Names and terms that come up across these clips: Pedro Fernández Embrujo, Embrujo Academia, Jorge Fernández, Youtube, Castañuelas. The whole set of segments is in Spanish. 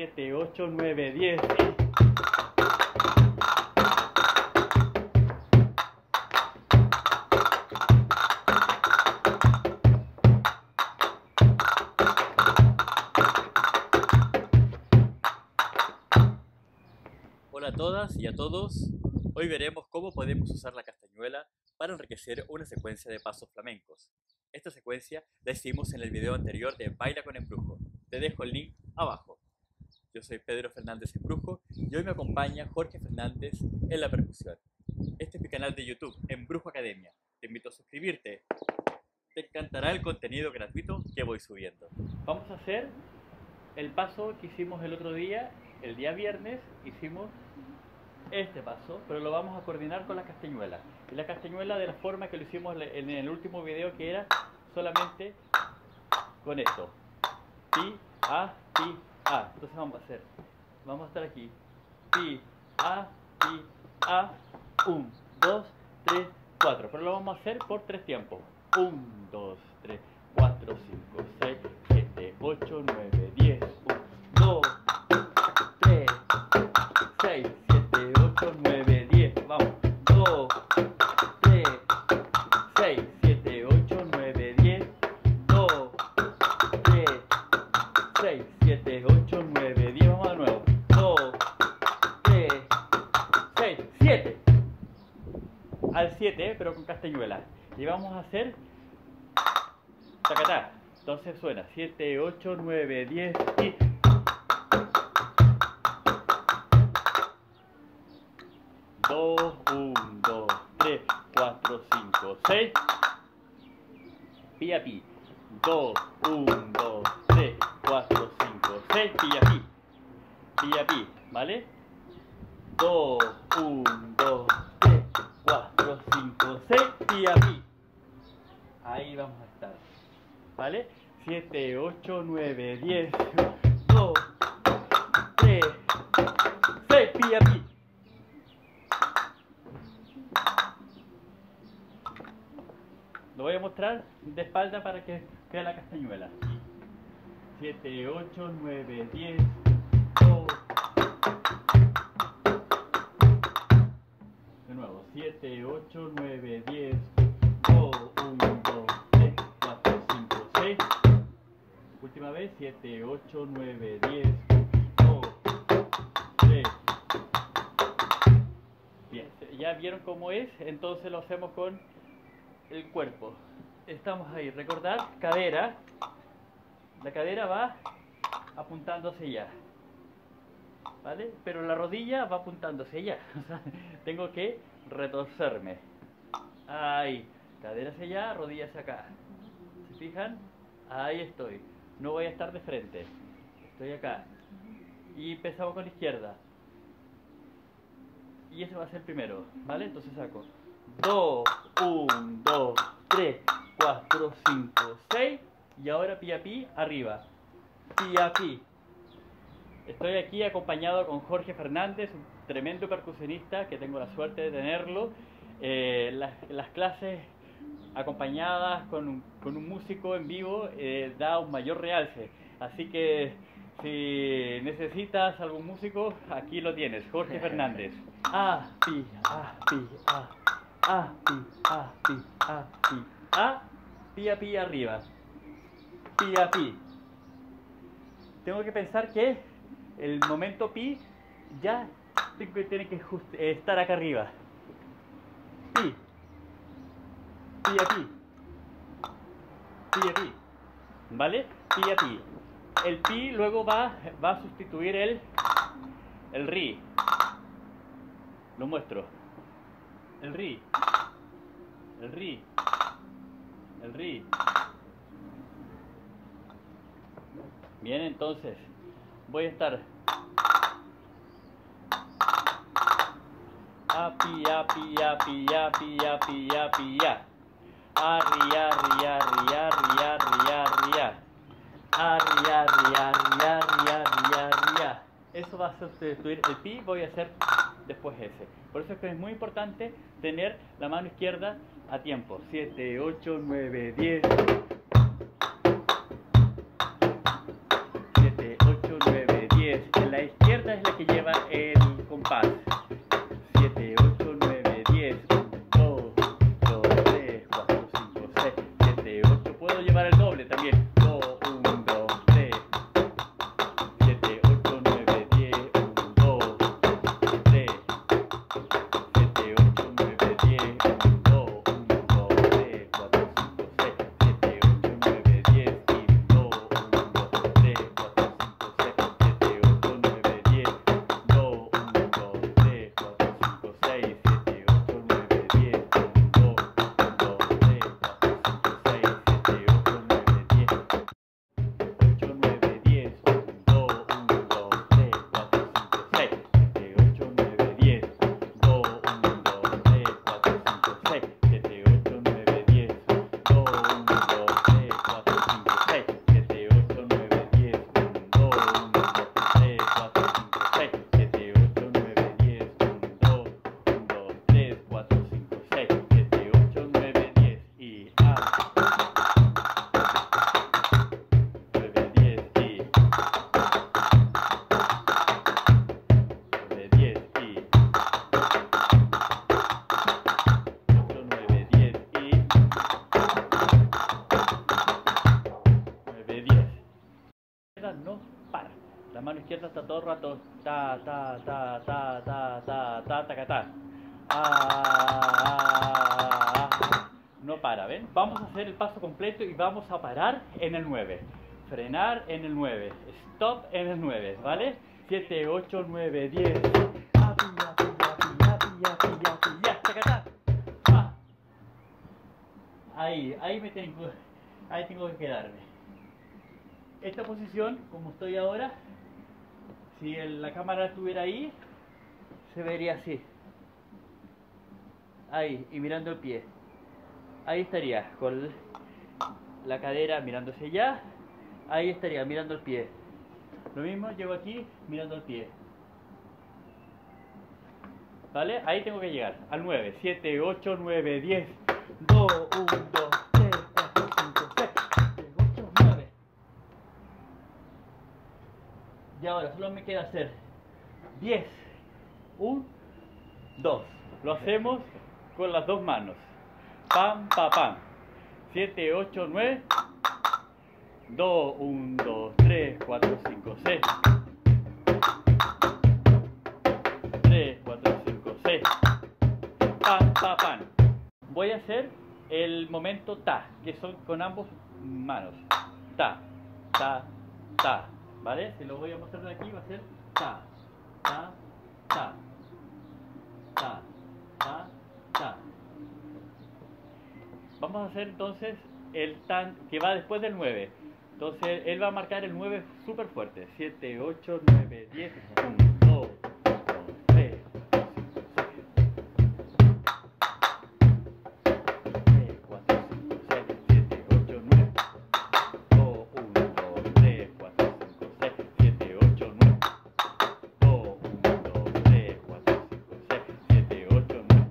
7, 8, 9, 10. Hola a todas y a todos. Hoy veremos cómo podemos usar la castañuela para enriquecer una secuencia de pasos flamencos. Esta secuencia la hicimos en el video anterior de Baila con Embrujo. Te dejo el link abajo. Yo soy Pedro Fernández Embrujo y hoy me acompaña Jorge Fernández en la percusión. Este es mi canal de YouTube, Embrujo Academia. Te invito a suscribirte. Te encantará el contenido gratuito que voy subiendo. Vamos a hacer el paso que hicimos el otro día. El día viernes hicimos este paso, pero lo vamos a coordinar con la castañuela. Y la castañuela de la forma que lo hicimos en el último video, que era solamente con esto. Ti, a, ti, a. Entonces vamos a hacer, vamos a estar aquí. Ti, a, 1, 2, 3, 4. Pero lo vamos a hacer por tres tiempos. 1, 2, 3, 4, 5, 6, 7, 8, 9, 10. 1, 2, 3, 6, 7, 8, 9, 10. Vamos. 2, 3, 6, 7, 8, 9, 10. 2, 3, 6, 7, 8, 9, 10. Vamos de nuevo. 2, 3, 6, 7. Al 7, pero con castañuela. Y vamos a hacer tacatá. Entonces suena 7, 8, 9, 10 y... Pi a pi. 2, 1, 2, 3, 4, 5, 6. Pi a pi. Pi a pi. ¿Vale? 2, 1, 2, 3, 4, 5, 6. Pi a pi. Ahí vamos a estar. ¿Vale? 7, 8, 9, 10. 2, 3, 6. Pi a pi. Lo voy a mostrar de espalda para que vea la castañuela. 7, 8, 9, 10, 2. De nuevo, 7, 8, 9, 10, 2, 1, 2, 3, 4, 5, 6. Última vez, 7, 8, 9, 10, 2, 3. Bien, ¿ya vieron cómo es? Entonces lo hacemos con el cuerpo. Estamos ahí. Recordad, cadera. La cadera va apuntando hacia allá, ¿vale? Pero la rodilla va apuntando hacia allá. O sea, tengo que retorcerme. Ahí. Cadera hacia allá, rodilla hacia acá. ¿Se fijan? Ahí estoy. No voy a estar de frente. Estoy acá. Y empezamos con la izquierda. Y ese va a ser el primero, ¿vale? Entonces saco. 2, 1, 2, 3, 4, 5, 6. Y ahora pi a pi, arriba. Pi a pi. Estoy aquí acompañado con Jorge Fernández, un tremendo percusionista que tengo la suerte de tenerlo. Las clases acompañadas con un músico en vivo da un mayor realce. Así que si necesitas algún músico, aquí lo tienes, Jorge Fernández. A, pi, a, pi, a. A, pi, a, pi, a, pi, a, pi a pi arriba, pi a pi. Tengo que pensar que el momento pi ya tiene que estar acá arriba. Pi, pi a pi, pi a pi, ¿vale? Pi a pi. El pi luego va a sustituir el ri. Lo muestro. El ri, el ri, el ri. Bien, entonces voy a estar a pi a pi a pi a pi a pi a pi a ri a ri a ri a ri a ri a ri a ri a ri a ri a ri a ri a ri a. Eso va a sustituir el pi. Voy a hacer después ese. Por eso es que es muy importante tener la mano izquierda a tiempo. 7, 8, 9, 10. 7, 8, 9, 10. es la que lleva el compás. 7, 8, 9, 10, 2, 2, 3, 4, 5, 6, 7, 8. Puedo llevar el doble también. 2, 1, 2, 3, 7, 8, 9, 10, 1, 2, 3, 7, 8, 9, 10, 1, 2, 1, 2, 3, 4, 5, 6, 7, 8, 9, 10, 1, 2, 1, 2, 3, 4, 5, 6, 7, 8, 9, 10, 2, 1, 2, 3, 4, 5, 6, 7, 8, 9, 10, 1, 2, 1, 2, 3, 4, 5, 6, 7, 8, 9, 10, 8, 9, 10, 1, 2, 1, 2, 3, 4, 5, 6, 7, 8, 9, 10, 2, 1, 2, 3, 4, 5, 6, 7, 8, 9, 10, 2, 1, 2, 3, 4, 5, 6, 7, 8, 9, 10, 1, 2, 1, 2, 3, 4, 5, 6, 7, 8, 9, 10, 1, 2, 1, 2, 3, 4, 5, 6, 7, 8, 9, 10 y A. 9, 10 y 9, 10 y 8, 9, 10 y 9, 10. La izquierda no para. La mano izquierda está todo el rato. Ta, ta, ta, ta, ta, ta, ta, ta, ta, ta. No para, ¿ven? Vamos a hacer el paso completo y vamos a parar en el 9. Frenar en el 9. Stop en el 9, ¿vale? 7, 8, 9, 10. Ah, pilla, pilla, pilla, pilla, pilla, pilla, tacatá. Ah. Ahí tengo que quedarme. Esta posición, como estoy ahora, si la cámara estuviera ahí, se vería así. Ahí, y mirando el pie. Ahí estaría, con la cadera mirándose allá. Ahí estaría, mirando el pie. Lo mismo, llevo aquí, mirando el pie. ¿Vale? Ahí tengo que llegar, al 9. 7, 8, 9, 10, 2, 1, 2, 3, 4, 5, 6, 7, 8, 9. Y ahora solo me queda hacer 10, 1, 2. Lo hacemos con las dos manos. Pam, pam, pam. 7, 8, 9. 2, 1, 2, 3, 4, 5, 6. 3, 4, 5, 6. Pam, pam, pam. Voy a hacer el momento ta, que son con ambas manos. Ta, ta, ta. ¿Vale? Se lo voy a mostrar aquí. Va a ser ta, ta, ta. Ta, ta, ta. Vamos a hacer entonces el tan que va después del 9. Entonces él va a marcar el 9 súper fuerte. 7, 8, 9, 10, 1, 2, 3, 4, 5, 6, 3, 4, 5, 6, 7, 8, 9, 2, 1, 2, 3, 4, 5, 6, 7, 8, 9, 2, 1, 2, 3, 4, 5, 6, 7, 8, 9, 2, 1, 2, 3, 4, 5, 6, 7, 8, 9.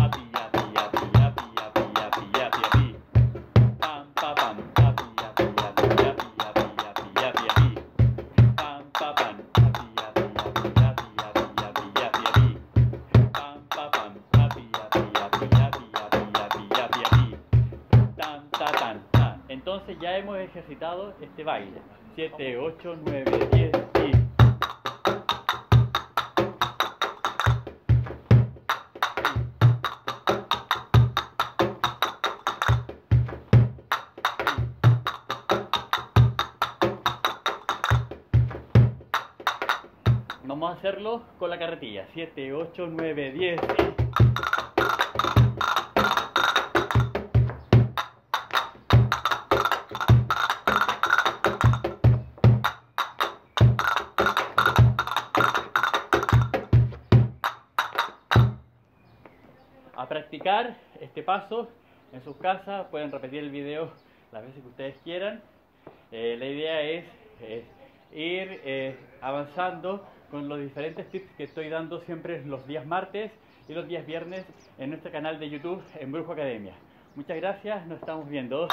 Api, api, api, api, api, api, api, api. Pam, pa, pam, api, api, api, api, api, api, api, api. Pam, pa, pam, api, api, api, api, api, api, api, api. Pam, pa, pam, api, api, api, api, api, api, api, api. Tan, ta, tan, ta. Entonces ya hemos ejercitado este baile. 7, 8, 9, 10 y... Vamos a hacerlo con la carretilla. 7, 8, 9, 10. A practicar este paso en sus casas. Pueden repetir el video las veces que ustedes quieran. La idea es ir avanzando con los diferentes tips que estoy dando siempre los días martes y los días viernes en nuestro canal de YouTube Embrujo Academia. Muchas gracias, nos estamos viendo.